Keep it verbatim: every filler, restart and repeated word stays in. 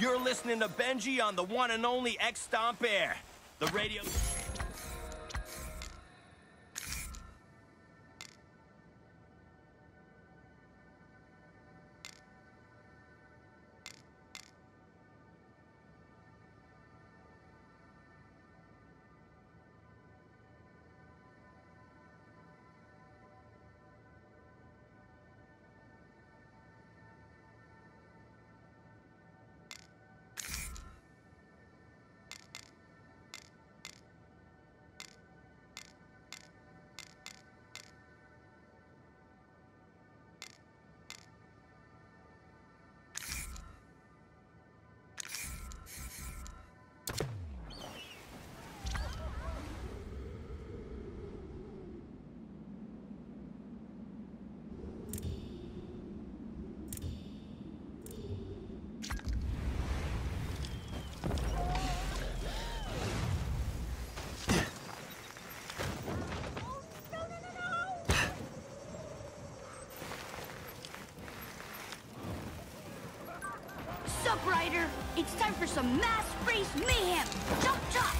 You're listening to Benji on the one and only X-Stomp Air. The radio... Rider, it's time for some mass race mayhem. Jump, jump!